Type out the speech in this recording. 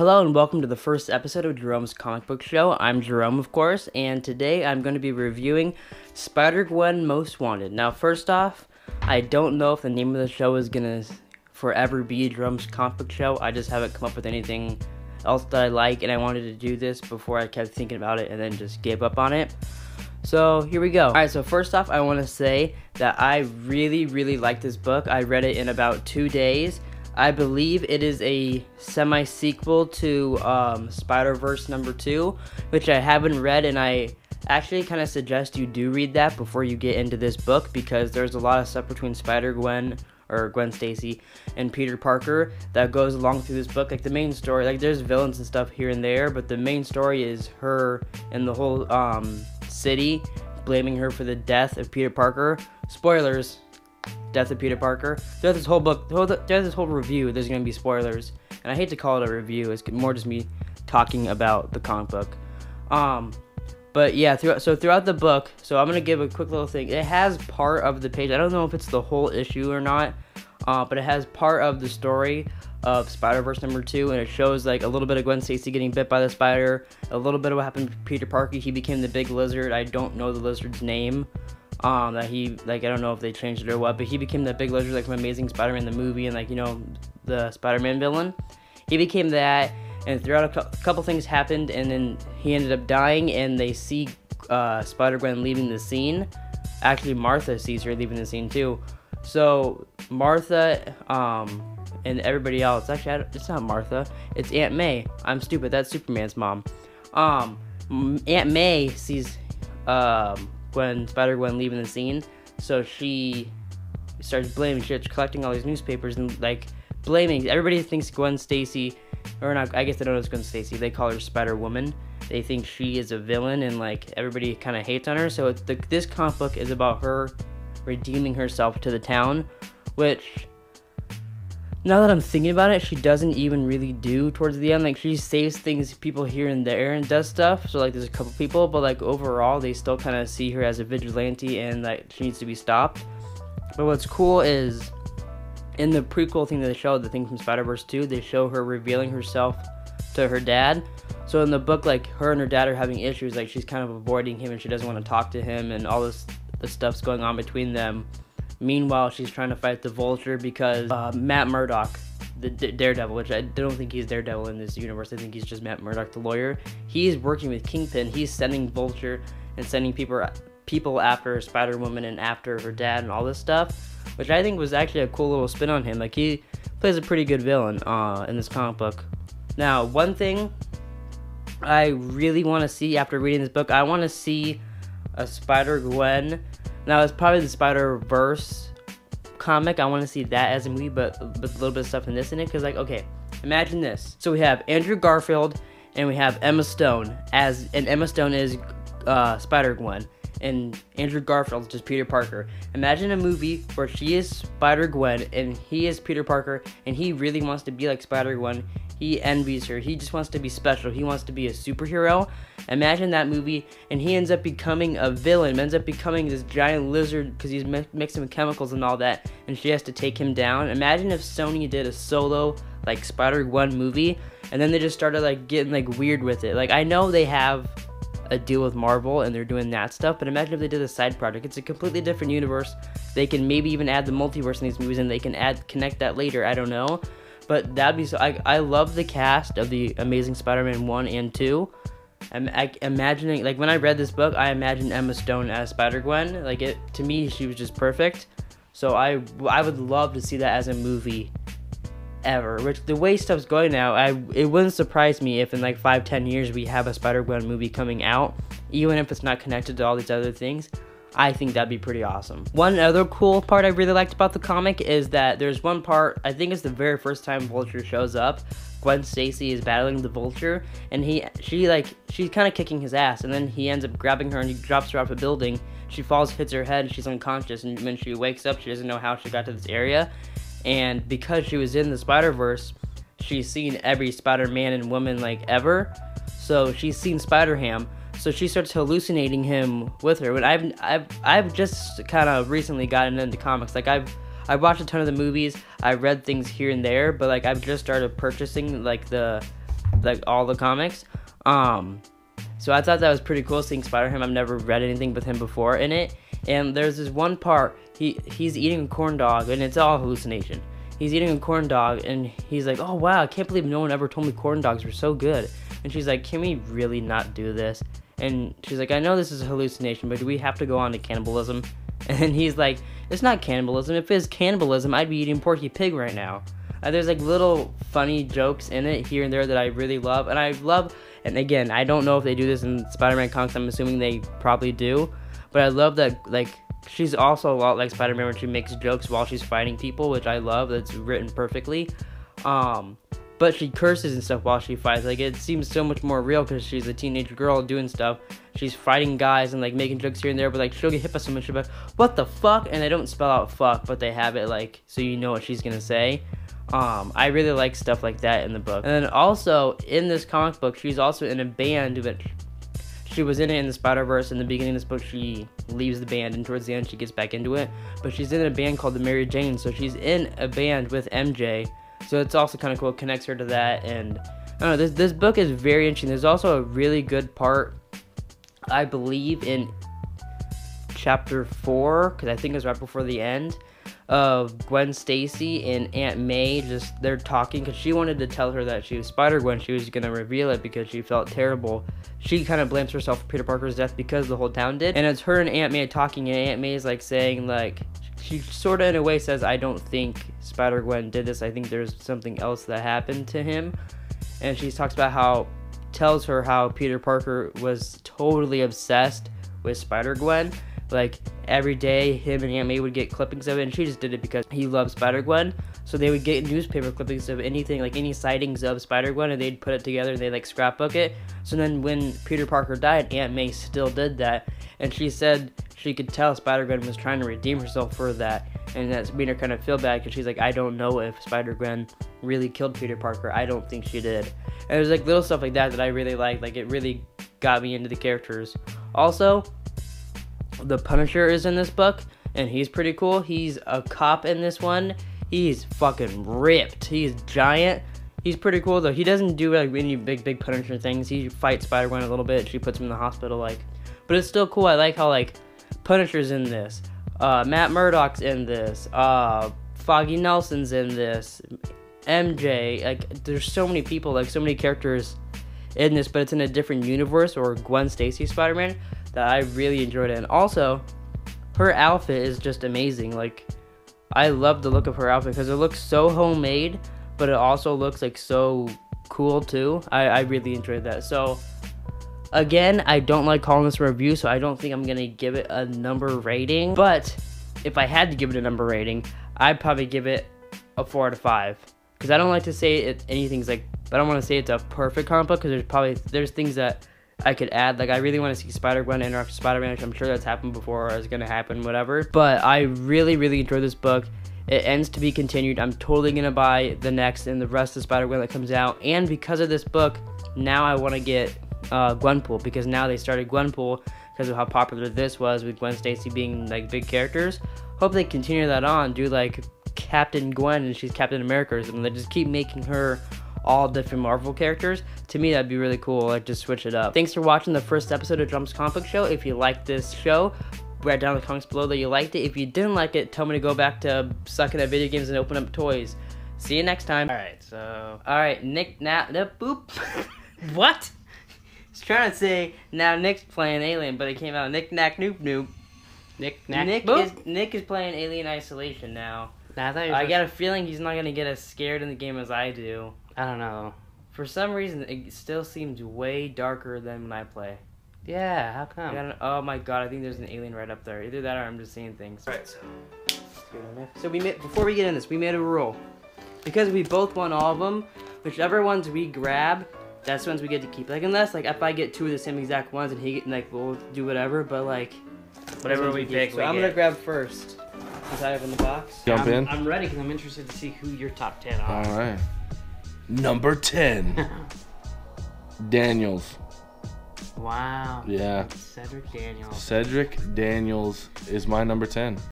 Hello and welcome to the first episode of Jerome's Comic Book Show. I'm Jerome, of course, and today I'm going to be reviewing Spider-Gwen Most Wanted. Now, first off, I don't know if the name of the show is going to forever be Jerome's Comic Book Show. I just haven't come up with anything else that I like, and I wanted to do this before I kept thinking about it and then just gave up on it. So, here we go. Alright, so first off, I want to say that I really like this book. I read it in about 2 days. I believe it is a semi-sequel to Spider-Verse number 2, which I haven't read, and I actually kind of suggest you do read that before you get into this book, because there's a lot of stuff between Spider-Gwen, or Gwen Stacy, and Peter Parker that goes along through this book. Like, the main story, like, there's villains and stuff here and there, but the main story is her and the whole city blaming her for the death of Peter Parker. Spoilers! Death of Peter Parker. Throughout this whole book, throughout this whole review, there's going to be spoilers. And I hate to call it a review. It's more just me talking about the comic book. But yeah, throughout the book, so I'm going to give a quick little thing. It has part of the page. I don't know if it's the whole issue or not, but it has part of the story of Spider-Verse number 2, and it shows like a little bit of Gwen Stacy getting bit by the spider, a little bit of what happened to Peter Parker. He became the big lizard. I don't know the lizard's name. That he, like, I don't know if they changed it or what, but he became the big lizard, like, from Amazing Spider-Man the movie, and, like, you know, the Spider-Man villain. He became that, and throughout a couple things happened, and then he ended up dying, and they see Spider-Gwen leaving the scene. Actually, Martha sees her leaving the scene, too. So, Martha, and everybody else, actually, it's not Martha, it's Aunt May. I'm stupid, that's Superman's mom. Aunt May sees, when Spider-Gwen leaving the scene, so she starts blaming. She's collecting all these newspapers and, like, blaming. Everybody thinks Gwen Stacy, or not, I guess they don't know it's Gwen Stacy. They call her Spider-Woman. They think she is a villain, and, like, everybody kind of hates on her. So it's this comic book is about her redeeming herself to the town, which, now that I'm thinking about it, she doesn't even really do towards the end. Like, she saves things, people here and there, and does stuff. So, like, there's a couple people, but, like, overall, they still kind of see her as a vigilante and that, like, she needs to be stopped. But what's cool is, in the prequel thing that they showed, the thing from Spider-Verse 2, they show her revealing herself to her dad. So, in the book, like, her and her dad are having issues. Like, she's kind of avoiding him, and she doesn't want to talk to him, and all this stuff's going on between them. Meanwhile, she's trying to fight the Vulture because Matt Murdock, the Daredevil, which I don't think he's Daredevil in this universe. I think he's just Matt Murdock, the lawyer. He's working with Kingpin. He's sending Vulture and sending people after Spider-Woman and after her dad and all this stuff, which I think was actually a cool little spin on him. Like, he plays a pretty good villain in this comic book. Now, one thing I really want to see after reading this book, I want to see a Spider-Gwen. Now, it's probably the Spider-Verse comic. I want to see that as a movie, but with a little bit of stuff in this in it. Because, like, okay, imagine this. So we have Andrew Garfield, and we have Emma Stone. And Emma Stone is Spider-Gwen. And Andrew Garfield's just Peter Parker. Imagine a movie where she is Spider-Gwen, and he is Peter Parker, and he really wants to be like Spider-Gwen. He envies her. He just wants to be special. He wants to be a superhero. Imagine that movie, and he ends up becoming a villain, ends up becoming this giant lizard because he's mixing with chemicals and all that, and she has to take him down. Imagine if Sony did a solo, like, Spider-Gwen movie, and then they just started, like, getting, like, weird with it. Like, I know they have a deal with Marvel, and they're doing that stuff, but imagine if they did a side project. It's a completely different universe. They can maybe even add the multiverse in these movies, and they can connect that later. I don't know. But that'd be so. I love the cast of the Amazing Spider-Man 1 and 2. I'm imagining, like, when I read this book, I imagined Emma Stone as Spider-Gwen. Like, it, to me, she was just perfect. So I would love to see that as a movie ever. Which, the way stuff's going now, it wouldn't surprise me if in, like, 5-10 years we have a Spider-Gwen movie coming out, even if it's not connected to all these other things. I think that'd be pretty awesome. One other cool part I really liked about the comic is that there's one part, I think it's the very first time Vulture shows up. Gwen Stacy is battling the Vulture, and she's kind of kicking his ass, and then he ends up grabbing her, and he drops her off a building. She falls, hits her head, and she's unconscious, and when she wakes up, she doesn't know how she got to this area. And because she was in the Spider-Verse, she's seen every Spider-Man and woman, like, ever. So she's seen Spider-Ham. So she starts hallucinating him with her. But I've just kind of recently gotten into comics. Like, I've watched a ton of the movies. I've read things here and there, but, like, I've just started purchasing, like, the like all the comics. So I thought that was pretty cool seeing Spider-Ham. I've never read anything with him before in it. And there's this one part, he's eating a corn dog, and it's all hallucination. He's eating a corn dog, and he's like, oh, wow, I can't believe no one ever told me corn dogs were so good. And she's like, can we really not do this? And she's like, I know this is a hallucination, but do we have to go on to cannibalism? And he's like, it's not cannibalism. If it is cannibalism, I'd be eating Porky Pig right now. There's like little funny jokes in it here and there that I really love. And I love, and again, I don't know if they do this in Spider-Man comics. I'm assuming they probably do. But I love that, like, she's also a lot like Spider-Man when she makes jokes while she's fighting people, which I love. That's written perfectly. But she curses and stuff while she fights. Like, it seems so much more real because she's a teenage girl doing stuff. She's fighting guys and, like, making jokes here and there. But, like, she'll get hit by someone. She'll be like, what the fuck? And they don't spell out fuck, but they have it, like, so you know what she's going to say. I really like stuff like that in the book. And then also, in this comic book, she's also in a band, which... she was in it in the Spider-Verse. In the beginning of this book, she leaves the band, and towards the end, she gets back into it. But she's in a band called the Mary Jane, so she's in a band with MJ. So it's also kind of cool. It connects her to that, and I don't know. This book is very interesting. There's also a really good part, I believe, in chapter 4, because I think it was right before the end, of Gwen Stacy and Aunt May. Just they're talking because she wanted to tell her that she was Spider-Gwen. She was going to reveal it because she felt terrible. She kind of blames herself for Peter Parker's death because the whole town did. And it's her and Aunt May talking, and Aunt May is like saying, like, she sort of in a way says, I don't think Spider-Gwen did this. I think there's something else that happened to him. And she talks about how, tells her how Peter Parker was totally obsessed with Spider-Gwen. Like, every day, him and Aunt May would get clippings of it, and she just did it because he loved Spider-Gwen. So they would get newspaper clippings of anything, like any sightings of Spider-Gwen, and they'd put it together, and they'd, like, scrapbook it. So then when Peter Parker died, Aunt May still did that, and she said she could tell Spider-Gwen was trying to redeem herself for that, and that's made her kind of feel bad, because she's like, I don't know if Spider-Gwen really killed Peter Parker. I don't think she did. And there's, like, little stuff like that that I really liked. Like, it really got me into the characters. Also... the Punisher is in this book, and he's pretty cool. He's a cop in this one. He's fucking ripped. He's giant. He's pretty cool, though. He doesn't do, like, any big Punisher things. He fights Spider-Gwen a little bit. She puts him in the hospital, like. But it's still cool. I like how, like, Punisher's in this. Matt Murdock's in this. Foggy Nelson's in this. MJ. Like, there's so many people, like, so many characters in this, but it's in a different universe, or Gwen Stacy's Spider-Man, that I really enjoyed it. And also, her outfit is just amazing. Like, I love the look of her outfit because it looks so homemade, but it also looks, like, so cool too. I really enjoyed that. So again, I don't like calling this a review, so I don't think I'm gonna give it a number rating, but if I had to give it a number rating, I'd probably give it a 4 out of 5, because I don't like to say it anything's like, but I don't want to say it's a perfect comic book, because there's things that I could add. Like, I really want to see Spider-Gwen interact with Spider-Man, which I'm sure that's happened before, or is going to happen, whatever. But I really, really enjoyed this book. It ends to be continued. I'm totally going to buy the next and the rest of Spider-Gwen that comes out. And because of this book, now I want to get Gwenpool, because now they started Gwenpool because of how popular this was, with Gwen Stacy being, like, big characters. Hope they continue that on, do, like, Captain Gwen, and she's Captain America, or something. They just keep making her... all different Marvel characters. To me, that'd be really cool. Like, just switch it up. Thanks for watching the first episode of Drum's Comic Book Show. If you liked this show, write down in the comments below that you liked it. If you didn't like it, tell me to go back to sucking at video games and open up toys. See you next time. All right, Nick, now, boop. What? I was trying to say, now Nick's playing Alien, but it came out Nick, Nack, Noop, Noop. Nick, Nack, Boop. Nick is playing Alien Isolation now. I got a feeling he's not gonna get as scared in the game as I do. I don't know. For some reason, it still seems way darker than when I play. Yeah, how come? Oh my god, I think there's an alien right up there. Either that or I'm just seeing things. Alright, so we made, before we get in this, we made a rule. Because we both won all of them, whichever ones we grab, that's the ones we get to keep. Like, unless, like, if I get two of the same exact ones and he get, like, we'll do whatever, but, like, whatever we pick, so I'm gonna grab first. Since I open the box. Jump in. I'm ready because I'm interested to see who your top 10 are. Alright. Number 10, Daniels. Wow. Yeah. Cedric Daniels. Cedric Daniels is my number 10.